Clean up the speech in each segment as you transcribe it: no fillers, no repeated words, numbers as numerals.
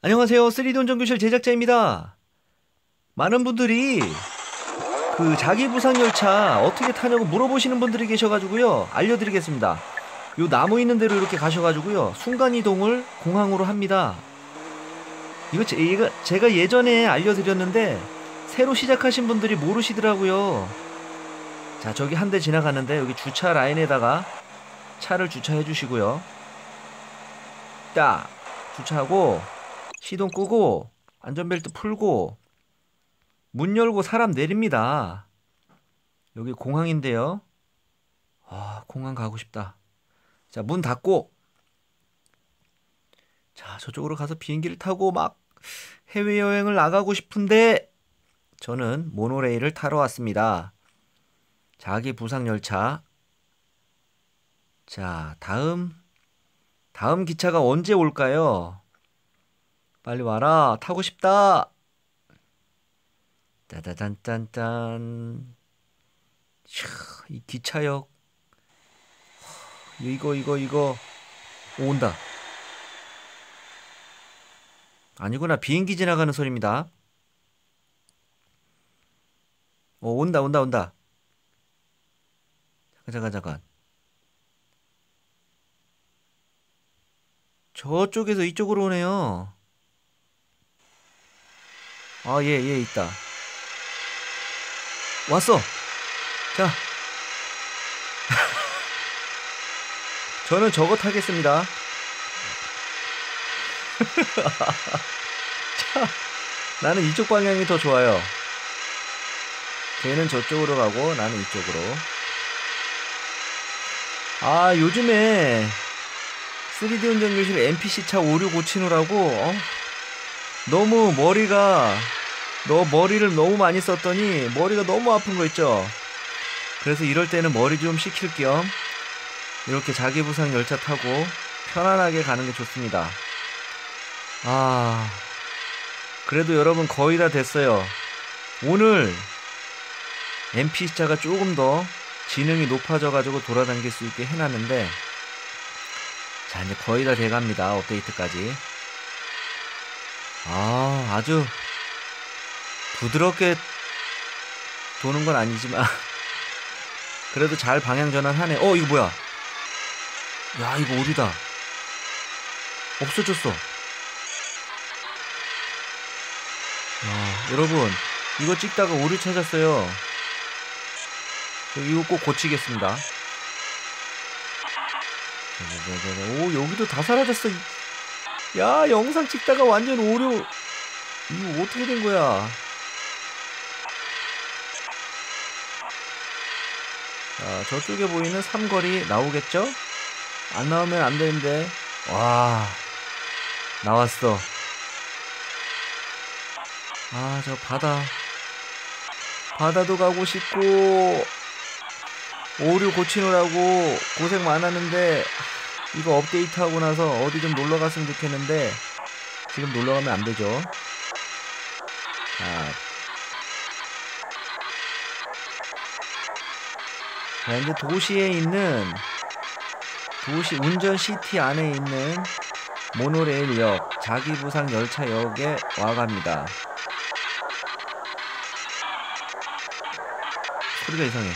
안녕하세요. 3D운전교실 제작자입니다. 많은 분들이 그 자기부상열차 어떻게 타냐고 물어보시는 분들이 계셔가지고요, 알려드리겠습니다. 요 나무 있는 대로 이렇게 가셔가지고요, 순간이동을 공항으로 합니다. 이거 제가 예전에 알려드렸는데 새로 시작하신 분들이 모르시더라고요. 자, 저기 한 대 지나가는데 여기 주차 라인에다가 차를 주차해 주시고요, 딱 주차하고 시동 끄고 안전벨트 풀고 문 열고 사람 내립니다. 여기 공항인데요, 아 공항 가고 싶다. 자, 문 닫고, 자 저쪽으로 가서 비행기를 타고 막 해외여행을 나가고 싶은데 저는 모노레일을 타러 왔습니다. 자기 부상열차. 자, 다음 기차가 언제 올까요? 빨리 와라, 타고 싶다. 따다단딴딴. 이 기차역. 이거. 오, 온다. 아니구나, 비행기 지나가는 소리입니다. 오, 온다. 잠깐. 저쪽에서 이쪽으로 오네요. 아, 얘 있다. 왔어. 자. 저는 저거 타겠습니다. 자, 나는 이쪽 방향이 더 좋아요. 걔는 저쪽으로 가고 나는 이쪽으로. 아, 요즘에 3D 운전교실 NPC 차 오류 고치느라고 너무 머리를 너무 많이 썼더니 머리가 너무 아픈 거 있죠. 그래서 이럴 때는 머리 좀 식힐 겸 이렇게 자기부상 열차 타고 편안하게 가는 게 좋습니다. 아, 그래도 여러분 거의 다 됐어요. 오늘 NPC 차가 조금 더 지능이 높아져가지고 돌아다닐 수 있게 해놨는데, 자 이제 거의 다 돼갑니다. 업데이트까지. 아, 아주 부드럽게 도는 건 아니지만 그래도 잘 방향전환하네. 이거 뭐야? 야, 이거 어디다? 없어졌어. 야, 여러분 이거 찍다가 오류 찾았어요. 이거 꼭 고치겠습니다. 오, 여기도 다 사라졌어. 야, 영상 찍다가 완전 오류. 이거 어떻게 된 거야? 자, 저쪽에 보이는 삼거리 나오겠죠? 안 나오면 안 되는데. 와, 나왔어. 아, 저 바다도 가고 싶고 오류 고치느라고 고생 많았는데 이거 업데이트하고 나서 어디 좀 놀러갔으면 좋겠는데 지금 놀러가면 안되죠. 자, 이제 도시에 있는 도시 운전시티 안에 있는 모노레일역 자기부상열차역에 와갑니다. 소리가 이상해.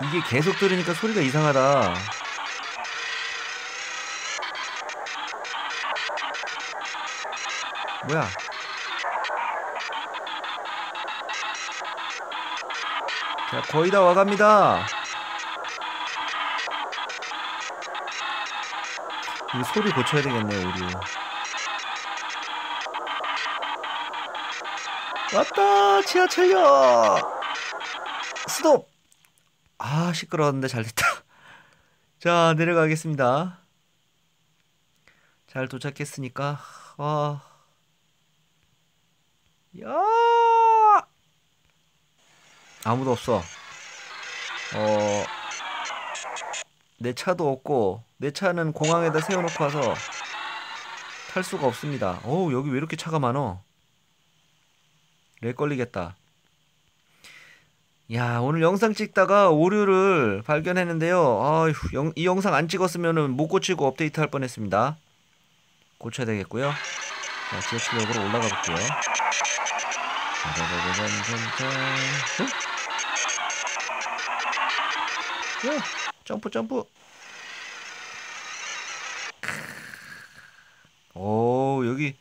이게 계속 들으니까 소리가 이상하다. 뭐야? 자, 거의 다 와갑니다. 이거 소리 고쳐야 되겠네, 우리. 왔다, 지하철역! 스톱! 아, 시끄러웠는데 잘됐다. 자, 내려가겠습니다. 잘 도착했으니까. 와, 야, 아무도 없어. 내 차도 없고, 내 차는 공항에다 세워놓고 와서 탈 수가 없습니다. 어우, 여기 왜 이렇게 차가 많어? 렉 걸리겠다. 야, 오늘 영상 찍다가 오류를 발견했는데요. 아휴, 이 영상 안 찍었으면은 못 고치고 업데이트 할 뻔했습니다. 고쳐야 되겠고요. 자, 지하철역으로 올라가 볼게요. 어? 점프. 오, 여기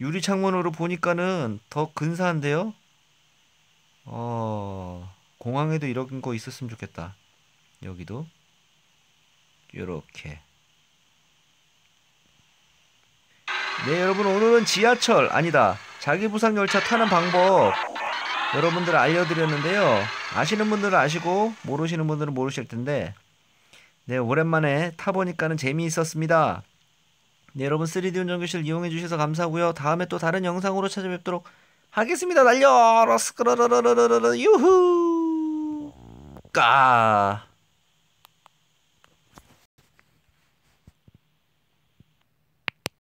유리 창문으로 보니까는 더 근사한데요. 공항에도 이런 거 있었으면 좋겠다. 여기도 요렇게. 네, 여러분, 오늘은 지하철 아니다, 자기부상열차 타는 방법 여러분들 알려드렸는데요. 아시는 분들은 아시고 모르시는 분들은 모르실 텐데, 네, 오랜만에 타보니까는 재미있었습니다. 네, 여러분 3D 운전교실 이용해주셔서 감사하고요. 다음에 또 다른 영상으로 찾아뵙도록 하겠습니다. 달려! 러스크러러러러러러 유후! 까!